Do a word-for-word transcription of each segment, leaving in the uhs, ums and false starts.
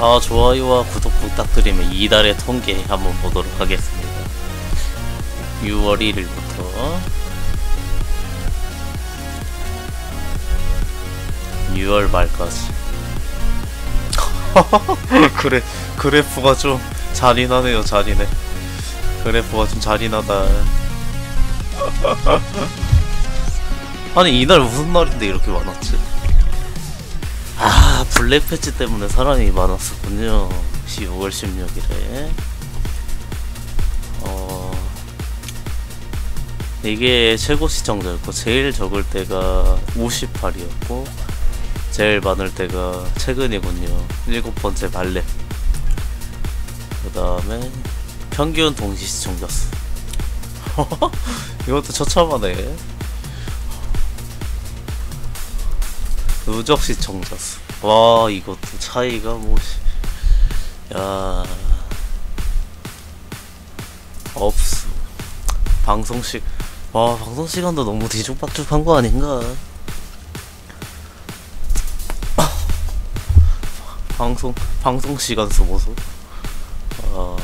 아, 좋아요와 구독 부탁드리며 이달의 통계 한번 보도록 하겠습니다. 유월 일일부터 유월 말까지 그래, 그래프가 좀 잔인하네요. 잔인해. 그래프가 좀 잔인하다. 아니, 이날 무슨 날인데 이렇게 많았지? 아, 블랙 패치 때문에 사람이 많았었군요. 유월 십육일에 어... 이게 최고 시청자였고, 제일 적을 때가 오십팔이었고 제일 많을 때가 최근이군요. 일곱번째 발렙. 그 다음에 평균 동시 시청자 수. 이것도 처참하네. 누적 시청자 수. 와, 이것도 차이가 뭐... 야... 업수. 방송시... 와, 방송시간도 너무 뒤죽박죽한 거 아닌가? 방송, 방송시간 소모소. 어,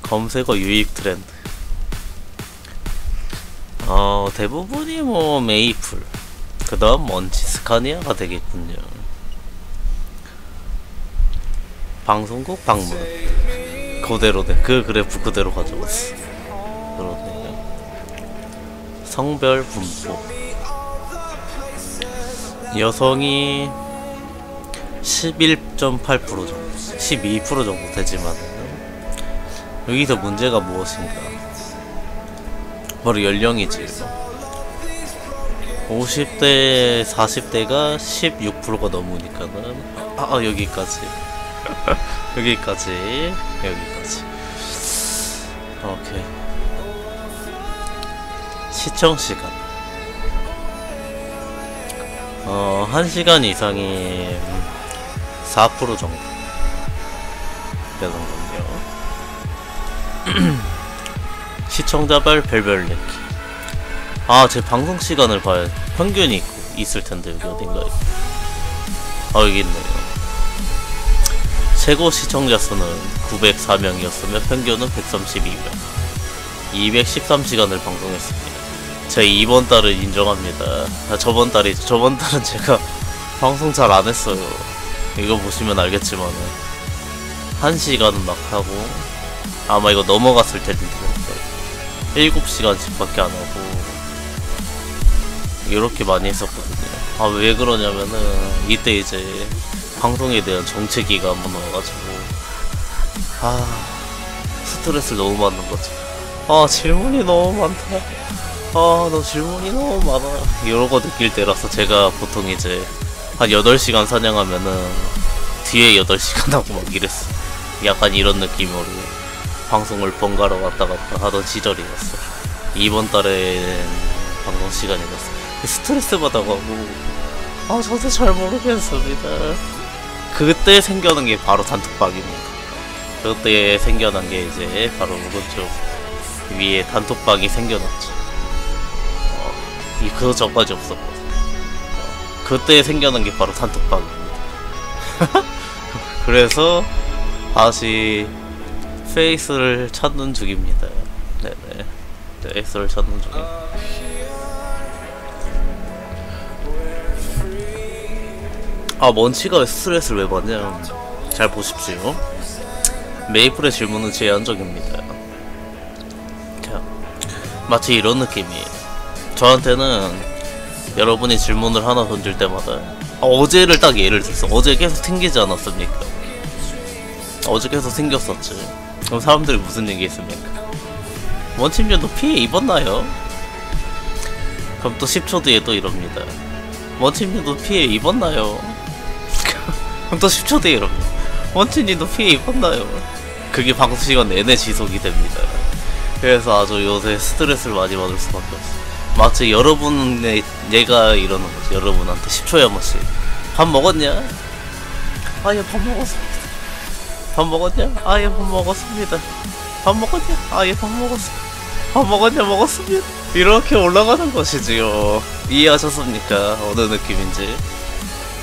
검색어 유입 트렌드. 어, 대부분이 뭐, 메이플. 그 다음, 먼치, 스카니아가 되겠군요. 방송국 방문. 그대로네. 그 그래프 그대로 가져왔어. 그러네요. 성별 분포. 여성이 십일 점 팔 퍼센트 정도, 십이 퍼센트 정도 되지만, 여기서 문제가 무엇인가? 바로 연령이지. 오십대, 사십대가 십육 퍼센트가 넘으니까는, 아, 여기까지. 여기까지. 여기까지. 오케이. 시청시간. 어, 한 시간 이상이 사 퍼센트 정도 되는군요. 시청자별 별별 랭킹. 아, 제 방송 시간을 봐야 평균이 있고, 있을 텐데, 여기 어딘가에. 아, 여기 있네요. 최고 시청자 수는 구백사명이었으며, 평균은 백삼십이명. 이백십삼시간을 방송했습니다. 제 이번 달을 인정합니다. 아, 저번 달이, 저번 달은 제가 방송 잘 안 했어요. 이거 보시면 알겠지만은 한 시간은 막 하고, 아마 이거 넘어갔을 텐데 일곱시간씩 밖에 안 하고 이렇게 많이 했었거든요. 아, 왜 그러냐면은 이때 이제 방송에 대한 정체기가 한번 와가지고, 아, 스트레스를 너무 받는 거죠. 아, 질문이 너무 많다. 아, 너 질문이 너무 많아. 이러고 느낄 때라서 제가 보통 이제 한 여덟시간 사냥하면은 뒤에 여덟시간 하고 막 이랬어. 약간 이런 느낌으로 방송을 번갈아 왔다 갔다 하던 시절이었어. 이번 달엔 방송 시간이었어. 스트레스 받아가고, 아, 저도 잘 모르겠습니다. 그때 생겨난 게 바로 단톡방입니다. 그때 생겨난 게 이제 바로 오른쪽 위에 단톡방이 생겨났죠. 어, 이 그 전까지 없었고. 그때 생겨난 게 바로 단톡방입니다. 그래서 다시 페이스를 찾는 중입니다. 네네. 페이스를 찾는 중입니다. 아, 먼치가 스트레스를 왜 받냐? 잘 보십시오. 메이플의 질문은 제한적입니다. 자, 마치 이런 느낌이에요. 저한테는 여러분이 질문을 하나 던질 때마다, 아, 어제를 딱 예를 들었어. 어제 계속 튕기지 않았습니까? 어제 계속 튕겼었지. 그럼 사람들이 무슨 얘기 했습니까? 먼치님도 피해 입었나요? 그럼 또 십초 뒤에 또 이럽니다. 먼치님도 피해 입었나요? 그럼 또 십초 뒤에 이럽니다. 먼치님도 피해 입었나요? 그게 방송시간 내내 지속이 됩니다. 그래서 아주 요새 스트레스를 많이 받을 수밖에 없어요. 마치 여러분의 얘가 이러는 거지. 여러분한테 십초에 한 번씩, 밥 먹었냐? 아, 예, 밥 먹었습니다. 밥 먹었냐? 아, 예, 밥 먹었습니다. 밥 먹었냐? 아, 예, 밥 먹었습니다. 밥 먹었냐? 먹었습니다. 이렇게 올라가는 것이지요. 이해하셨습니까? 어느 느낌인지.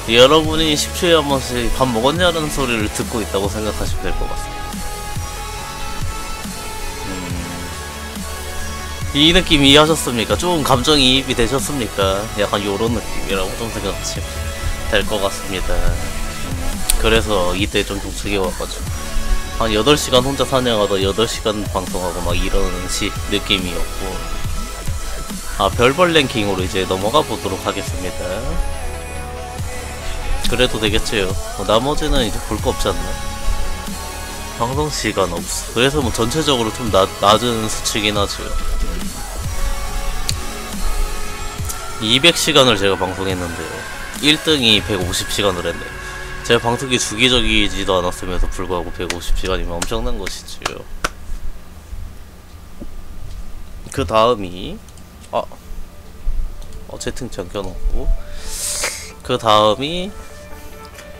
여러분이 십 초에 한 번씩 밥 먹었냐는 소리를 듣고 있다고 생각하시면 될 것 같습니다. 음... 이 느낌 이해하셨습니까? 좀 감정이입이 되셨습니까? 약간 요런 느낌이라고 좀 생각하시면 될 것 같습니다. 음... 그래서 이때 좀 독특해 와가지고 한 여덟 시간 혼자 사냥하다 여덟 시간 방송하고 막 이런 식 느낌이었고, 아, 별벌 랭킹으로 이제 넘어가 보도록 하겠습니다. 그래도 되겠지요. 뭐 나머지는 이제 볼 거 없지 않나? 방송 시간 없어. 그래서 뭐 전체적으로 좀 낮, 낮은 수치긴 하죠. 이백 시간을 제가 방송했는데요. 일 등이 백오십 시간을 했네. 제가 방송이 주기적이지도 않았음에도 불구하고 백오십 시간이면 엄청난 것이지요. 그 다음이 아, 어, 채팅창 껴놓고 그 다음이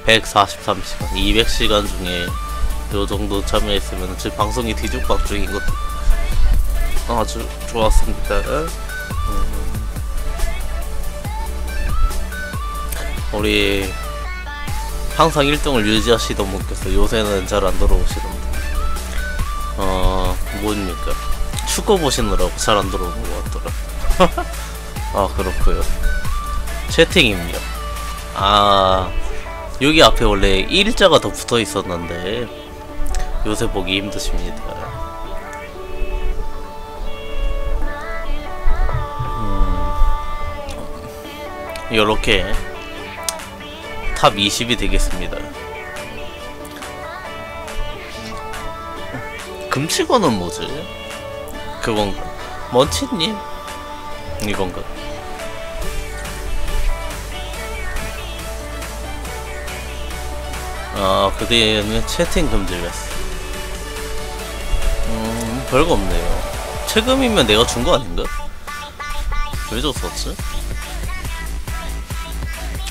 백사십삼 시간, 이백 시간 중에 요정도 참여했으면 제 방송이 뒤죽박죽인 것도 아주 좋았습니다. 음. 우리 항상 일 등을 유지하시던 분께서 요새는 잘 안 들어오시던데, 어... 뭡니까? 축구 보시느라고 잘 안 들어오는 것 같더라. 아, 그렇구요. 채팅입니다. 아, 여기 앞에 원래 일자가 더 붙어 있었는데 요새 보기 힘드십니다. 음, 요렇게 탑 이십이 되겠습니다. 금치고는 뭐지? 그건가? 먼치님? 이건가? 아, 그대는 채팅 금지였어. 음, 별거 없네요. 책임이면 내가 준 거 아닌가? 왜 줬었지?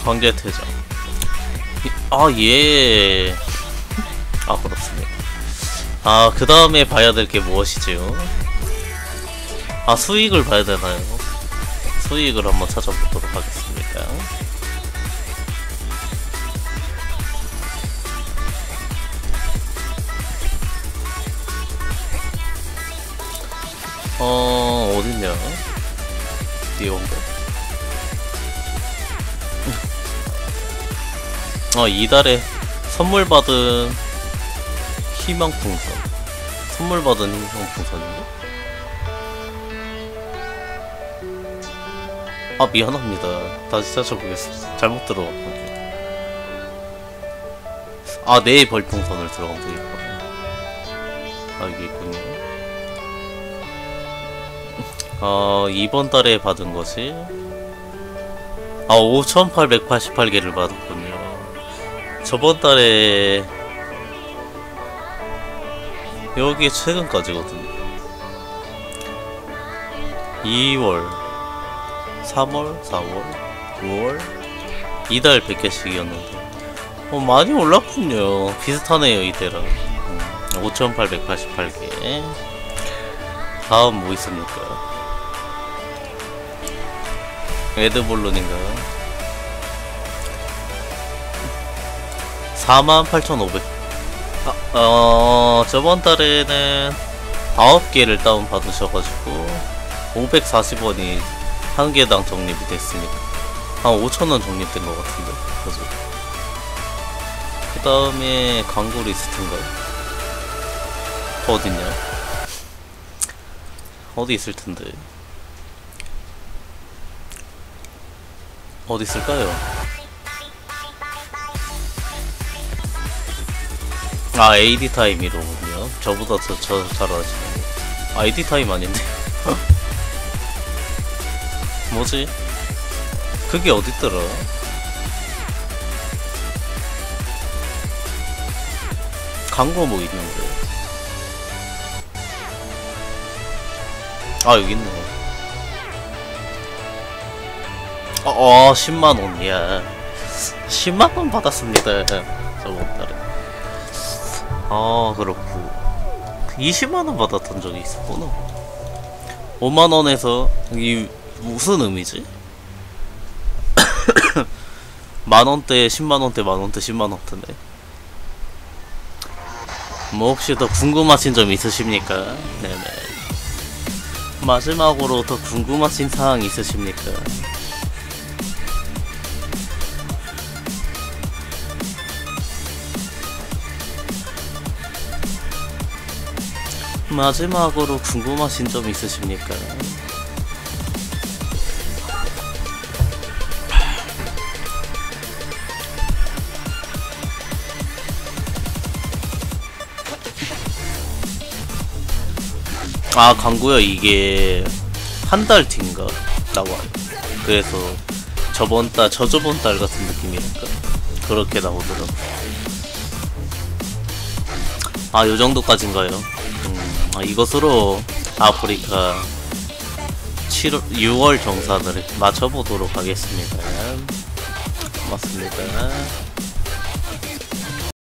관계 퇴장. 아, 예. 아, 그렇습니다. 아, 그 다음에 봐야 될 게 무엇이지요? 아, 수익을 봐야 되나요? 수익을 한번 찾아보도록 하겠습니다. 어... 어딨냐? 이건가? 아, 이달에 선물 받은 희망풍선, 선물 받은 희망풍선인가? 아, 미안합니다. 다시 찾아보겠습니다. 잘못 들어갔군요. 아, 내 별풍선을 들어간 적이 있거든요. 아, 여기 있군요. 어, 이번 달에 받은 것이 아, 오천팔백팔십팔 개를 받았군요. 저번 달에 여기 최근까지거든요. 이월 삼월, 사월, 구월 이달 백 개씩이었는데 어, 많이 올랐군요. 비슷하네요, 이때랑. 음, 오천팔백팔십팔 개. 다음 뭐 있습니까? 에드볼론인가? 사만 팔천오백. 아, 어... 저번 달에는 아홉 개를 다운 받으셔가지고 오백사십 원이 한 개당 적립이 됐으니까 한 오천 원 적립된 것 같은데, 그죠? 그 다음에 광고 리스트인가요? 어딨냐? 어디 있을 텐데? 어디 있을까요? 아, 에이디 타임이로군요. 저보다 저, 저 잘 아시네. 아, 에이디 타임 아닌데? 뭐지? 그게 어딨더라? 광고 뭐 있는데? 아, 여기 있네. 아, 어, 십만 원, 야. 십만 원 받았습니다. 저번 달에. 아, 그렇고. 이십만 원 받았던 적이 있었구나. 오만 원에서, 이, 무슨 의미지? 만원대에 십만원대 만원대 십만원대인데 뭐 혹시 더 궁금하신 점 있으십니까? 네네. 마지막으로 더 궁금하신 사항 있으십니까? 마지막으로 궁금하신 점 있으십니까? 아, 광고요. 이게 한 달 뒤인가 나와요. 그래서 저번 달, 저저번 달 같은 느낌이랄까, 그렇게 나오더라고. 아, 요정도까지인가요? 음, 아, 이것으로 아프리카 칠월, 유월 정산을 맞춰보도록 하겠습니다. 고맙습니다.